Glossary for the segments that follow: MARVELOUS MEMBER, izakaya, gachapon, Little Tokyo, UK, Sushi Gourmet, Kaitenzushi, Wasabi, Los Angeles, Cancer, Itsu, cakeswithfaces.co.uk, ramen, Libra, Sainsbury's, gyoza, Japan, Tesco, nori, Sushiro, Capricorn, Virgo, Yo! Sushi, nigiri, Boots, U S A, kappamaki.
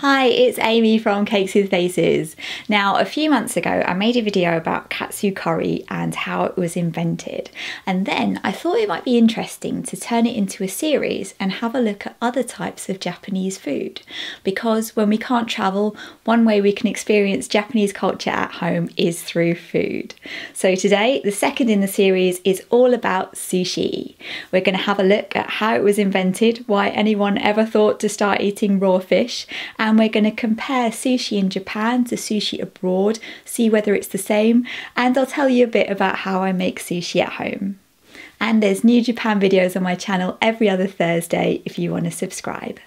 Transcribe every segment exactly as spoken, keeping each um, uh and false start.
Hi, it's Amy from Cakes with Faces. Now, a few months ago, I made a video about katsu curry and how it was invented. And then I thought it might be interesting to turn it into a series and have a look at other types of Japanese food. Because when we can't travel, one way we can experience Japanese culture at home is through food. So today, the second in the series is all about sushi. We're going to have a look at how it was invented, why anyone ever thought to start eating raw fish, and And we're going to compare sushi in Japan to sushi abroad, see whether it's the same, and I'll tell you a bit about how I make sushi at home. And there's new Japan videos on my channel every other Thursday if you want to subscribe.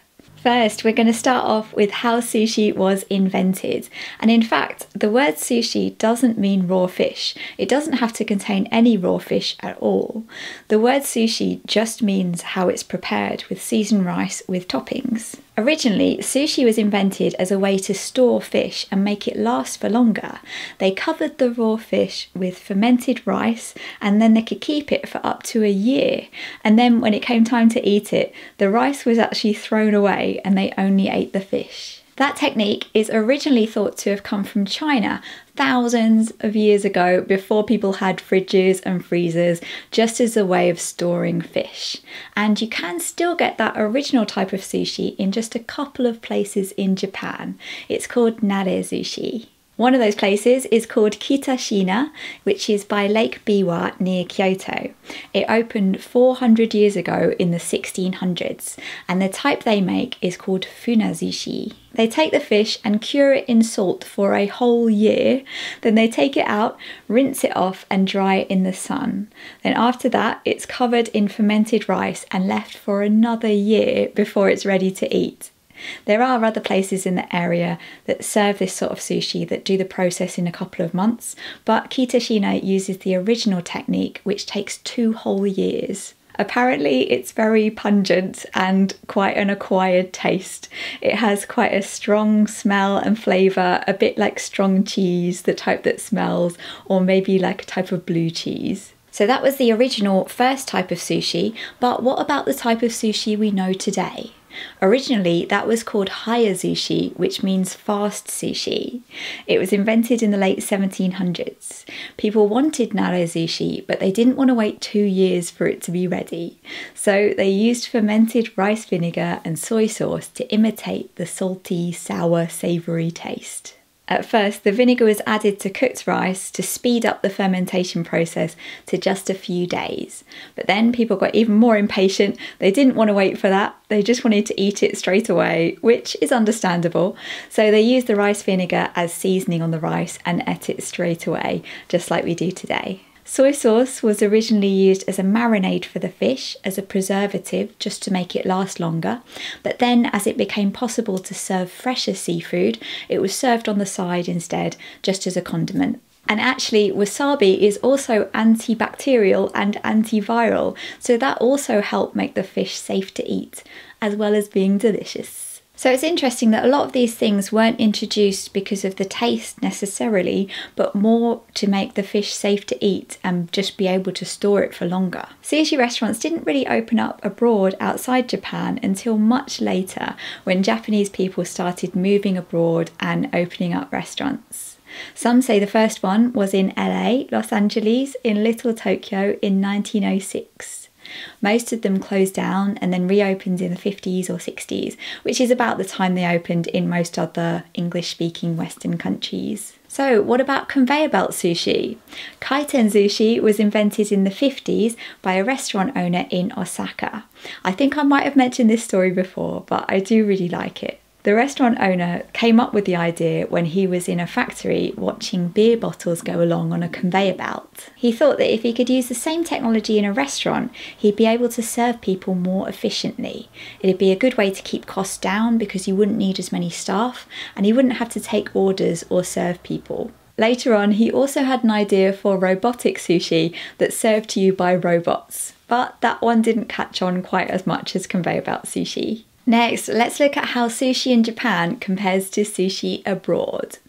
First, we're going to start off with how sushi was invented. And in fact, the word sushi doesn't mean raw fish. It doesn't have to contain any raw fish at all. The word sushi just means how it's prepared with seasoned rice with toppings. Originally, sushi was invented as a way to store fish and make it last for longer. They covered the raw fish with fermented rice and then they could keep it for up to a year. And then when it came time to eat it, the rice was actually thrown away and they only ate the fish. That technique is originally thought to have come from China, thousands of years ago, before people had fridges and freezers, just as a way of storing fish. And you can still get that original type of sushi in just a couple of places in Japan. It's called narezushi. One of those places is called Kitashina, which is by Lake Biwa near Kyoto. It opened four hundred years ago in the sixteen hundreds, and the type they make is called funazushi. They take the fish and cure it in salt for a whole year, then they take it out, rinse it off and dry it in the sun. Then after that, it's covered in fermented rice and left for another year before it's ready to eat. There are other places in the area that serve this sort of sushi that do the process in a couple of months, but Kitashina uses the original technique, which takes two whole years. Apparently, it's very pungent and quite an acquired taste. It has quite a strong smell and flavour, a bit like strong cheese, the type that smells, or maybe like a type of blue cheese. So that was the original first type of sushi, but what about the type of sushi we know today? Originally, that was called Hayazushi, which means fast sushi. It was invented in the late seventeen hundreds. People wanted narezushi, but they didn't want to wait two years for it to be ready. So they used fermented rice vinegar and soy sauce to imitate the salty, sour, savoury taste. At first, the vinegar was added to cooked rice to speed up the fermentation process to just a few days. But then people got even more impatient. They didn't want to wait for that. They just wanted to eat it straight away, which is understandable. So they used the rice vinegar as seasoning on the rice and ate it straight away, just like we do today. Soy sauce was originally used as a marinade for the fish, as a preservative, just to make it last longer. But then, as it became possible to serve fresher seafood, it was served on the side instead, just as a condiment. And actually, wasabi is also antibacterial and antiviral, so that also helped make the fish safe to eat, as well as being delicious. So it's interesting that a lot of these things weren't introduced because of the taste necessarily, but more to make the fish safe to eat and just be able to store it for longer. Sushi restaurants didn't really open up abroad outside Japan until much later, when Japanese people started moving abroad and opening up restaurants. Some say the first one was in L A, Los Angeles, in Little Tokyo in nineteen oh six. Most of them closed down and then reopened in the fifties or sixties, which is about the time they opened in most other English-speaking Western countries. So what about conveyor belt sushi? Kaitenzushi was invented in the fifties by a restaurant owner in Osaka. I think I might have mentioned this story before, but I do really like it. The restaurant owner came up with the idea when he was in a factory watching beer bottles go along on a conveyor belt. He thought that if he could use the same technology in a restaurant, he'd be able to serve people more efficiently. It'd be a good way to keep costs down because you wouldn't need as many staff and he wouldn't have to take orders or serve people. Later on, he also had an idea for robotic sushi that's served to you by robots, but that one didn't catch on quite as much as conveyor belt sushi. Next, let's look at how sushi in Japan compares to sushi abroad.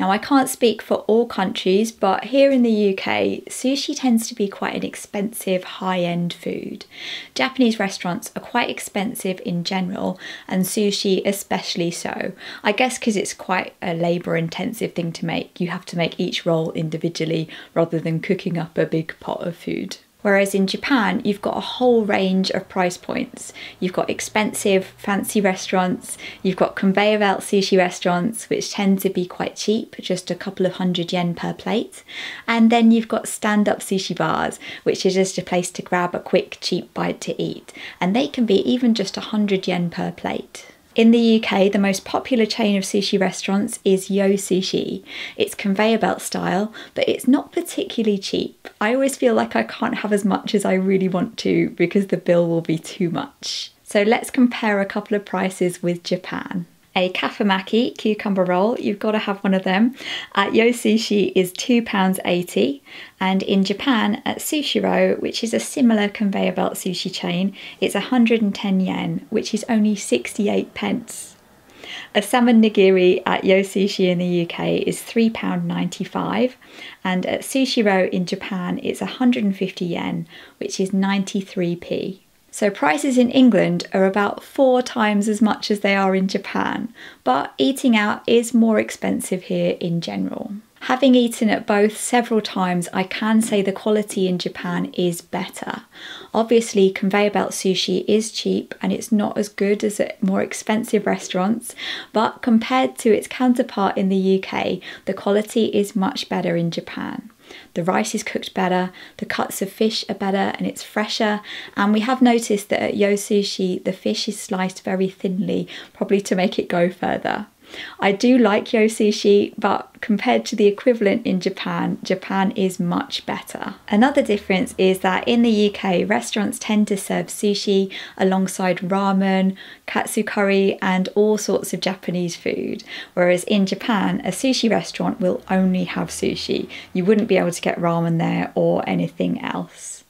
Now, I can't speak for all countries, but here in the U K, sushi tends to be quite an expensive, high-end food. Japanese restaurants are quite expensive in general, and sushi especially so. I guess because it's quite a labour-intensive thing to make. You have to make each roll individually rather than cooking up a big pot of food. Whereas in Japan, you've got a whole range of price points. You've got expensive, fancy restaurants, you've got conveyor belt sushi restaurants, which tend to be quite cheap, just a couple of hundred yen per plate. And then you've got stand-up sushi bars, which is just a place to grab a quick, cheap bite to eat. And they can be even just a hundred yen per plate. In the U K, the most popular chain of sushi restaurants is Yo! Sushi. It's conveyor belt style, but it's not particularly cheap. I always feel like I can't have as much as I really want to because the bill will be too much. So let's compare a couple of prices with Japan. A kappamaki cucumber roll, you've got to have one of them, at Yo! Sushi is two pounds eighty, and in Japan at Sushiro, which is a similar conveyor belt sushi chain, it's one hundred and ten yen, which is only sixty-eight pence. A salmon nigiri at Yo! Sushi in the U K is three pounds ninety-five, and at Sushiro in Japan it's one hundred and fifty yen, which is ninety-three p. So prices in England are about four times as much as they are in Japan, but eating out is more expensive here in general. Having eaten at both several times, I can say the quality in Japan is better. Obviously, conveyor belt sushi is cheap and it's not as good as at more expensive restaurants, but compared to its counterpart in the U K, the quality is much better in Japan. The rice is cooked better, the cuts of fish are better and it's fresher, and we have noticed that at Yo! Sushi the fish is sliced very thinly, probably to make it go further. I do like Yo! Sushi, but compared to the equivalent in Japan, Japan is much better. Another difference is that in the U K, restaurants tend to serve sushi alongside ramen, katsu curry, and all sorts of Japanese food. Whereas in Japan, a sushi restaurant will only have sushi. You wouldn't be able to get ramen there or anything else.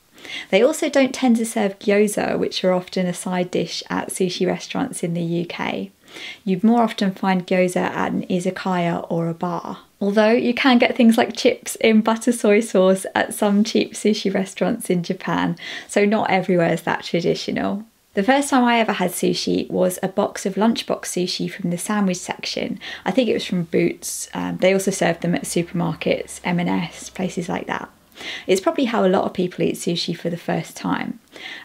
They also don't tend to serve gyoza, which are often a side dish at sushi restaurants in the U K. You'd more often find gyoza at an izakaya or a bar. Although you can get things like chips in butter soy sauce at some cheap sushi restaurants in Japan, so not everywhere is that traditional. The first time I ever had sushi was a box of lunchbox sushi from the sandwich section. I think it was from Boots. Um, they also served them at supermarkets, M and S, places like that. It's probably how a lot of people eat sushi for the first time.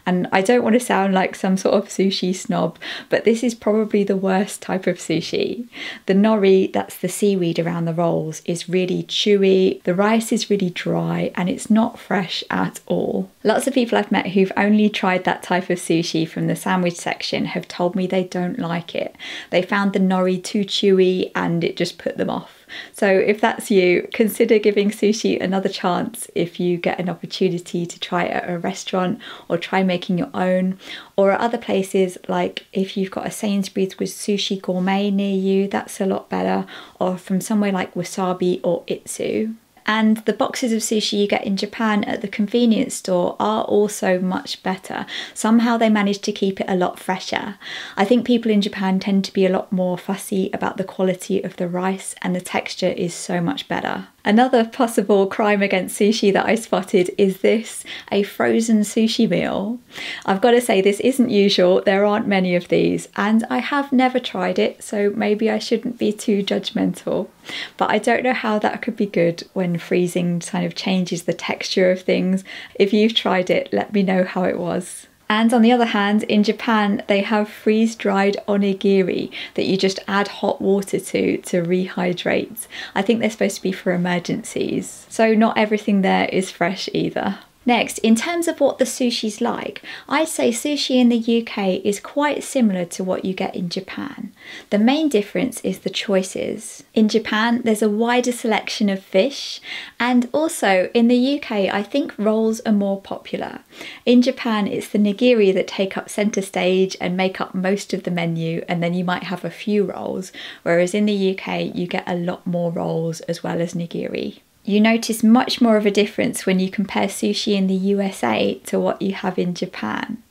And I don't want to sound like some sort of sushi snob, but this is probably the worst type of sushi. The nori, that's the seaweed around the rolls, is really chewy, the rice is really dry, and it's not fresh at all. Lots of people I've met who've only tried that type of sushi from the sandwich section have told me they don't like it. They found the nori too chewy and it just put them off. So if that's you, consider giving sushi another chance if you get an opportunity to try it at a restaurant or try making your own, or at other places, like if you've got a Sainsbury's with Sushi Gourmet near you, that's a lot better, or from somewhere like Wasabi or Itsu. And the boxes of sushi you get in Japan at the convenience store are also much better. Somehow they manage to keep it a lot fresher. I think people in Japan tend to be a lot more fussy about the quality of the rice, and the texture is so much better. Another possible crime against sushi that I spotted is this, a frozen sushi meal. I've got to say this isn't usual, there aren't many of these, and I have never tried it, so maybe I shouldn't be too judgmental. But I don't know how that could be good when freezing kind of changes the texture of things. If you've tried it, let me know how it was. And on the other hand, in Japan, they have freeze-dried onigiri that you just add hot water to to rehydrate. I think they're supposed to be for emergencies. So not everything there is fresh either. Next, in terms of what the sushi's like, I'd say sushi in the U K is quite similar to what you get in Japan. The main difference is the choices. In Japan, there's a wider selection of fish, and also in the U K, I think rolls are more popular. In Japan, it's the nigiri that take up centre stage and make up most of the menu, and then you might have a few rolls, whereas in the U K, you get a lot more rolls as well as nigiri. You notice much more of a difference when you compare sushi in the U S A to what you have in Japan.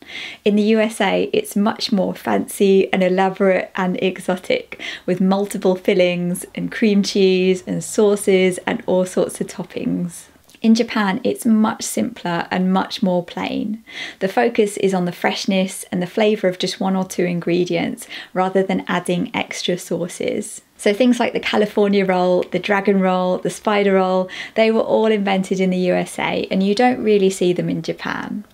In the U S A, it's much more fancy and elaborate and exotic, with multiple fillings and cream cheese and sauces and all sorts of toppings. In Japan, it's much simpler and much more plain. The focus is on the freshness and the flavour of just one or two ingredients, rather than adding extra sauces. So things like the California roll, the dragon roll, the spider roll, they were all invented in the U S A, and you don't really see them in Japan.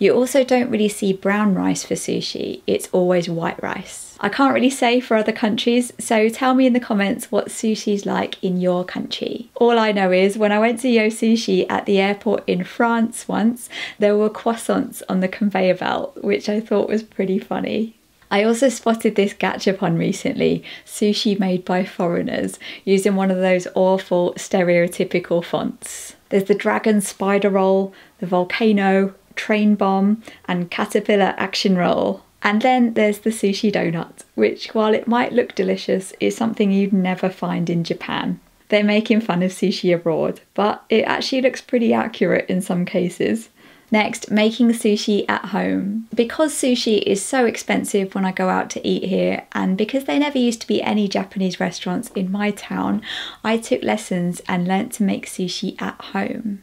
You also don't really see brown rice for sushi, it's always white rice. I can't really say for other countries, so tell me in the comments what sushi's like in your country. All I know is when I went to Yo! Sushi at the airport in France once, there were croissants on the conveyor belt, which I thought was pretty funny. I also spotted this gachapon recently, sushi made by foreigners, using one of those awful stereotypical fonts. There's the dragon spider roll, the volcano, train bomb and caterpillar action roll. And then there's the sushi donut, which while it might look delicious, is something you'd never find in Japan. They're making fun of sushi abroad, but it actually looks pretty accurate in some cases. Next, making sushi at home. Because sushi is so expensive when I go out to eat here, and because there never used to be any Japanese restaurants in my town, I took lessons and learnt to make sushi at home.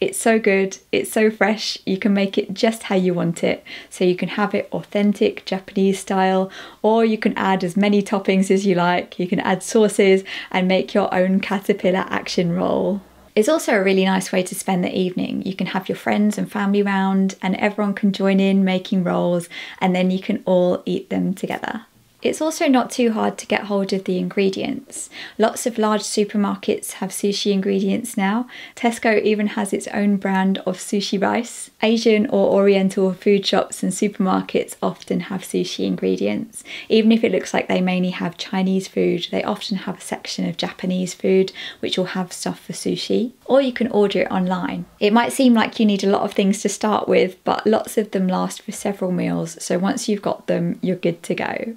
It's so good, it's so fresh, you can make it just how you want it. So you can have it authentic Japanese style, or you can add as many toppings as you like, you can add sauces and make your own caterpillar action roll. It's also a really nice way to spend the evening. You can have your friends and family round and everyone can join in making rolls and then you can all eat them together. It's also not too hard to get hold of the ingredients. Lots of large supermarkets have sushi ingredients now. Tesco even has its own brand of sushi rice. Asian or Oriental food shops and supermarkets often have sushi ingredients. Even if it looks like they mainly have Chinese food, they often have a section of Japanese food which will have stuff for sushi. Or you can order it online. It might seem like you need a lot of things to start with, but lots of them last for several meals, so once you've got them, you're good to go.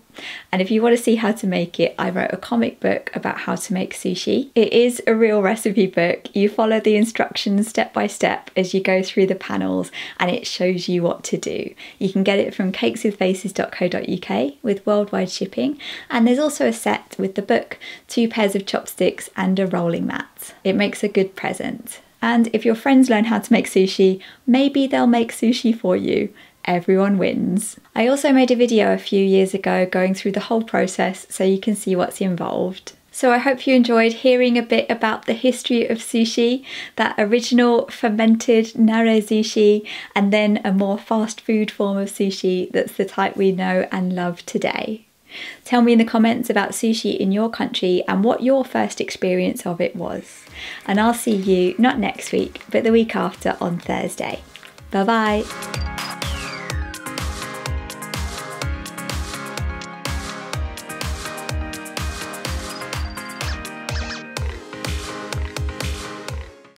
And if you want to see how to make it, I wrote a comic book about how to make sushi. It is a real recipe book. You follow the instructions step by step as you go through the panels and it shows you what to do. You can get it from cakes with faces dot co dot U K with worldwide shipping, and there's also a set with the book, two pairs of chopsticks and a rolling mat. It makes a good present. And if your friends learn how to make sushi, maybe they'll make sushi for you. Everyone wins. I also made a video a few years ago going through the whole process so you can see what's involved. So I hope you enjoyed hearing a bit about the history of sushi, that original fermented narezushi, and then a more fast food form of sushi that's the type we know and love today. Tell me in the comments about sushi in your country and what your first experience of it was. And I'll see you not next week, but the week after on Thursday. Bye bye.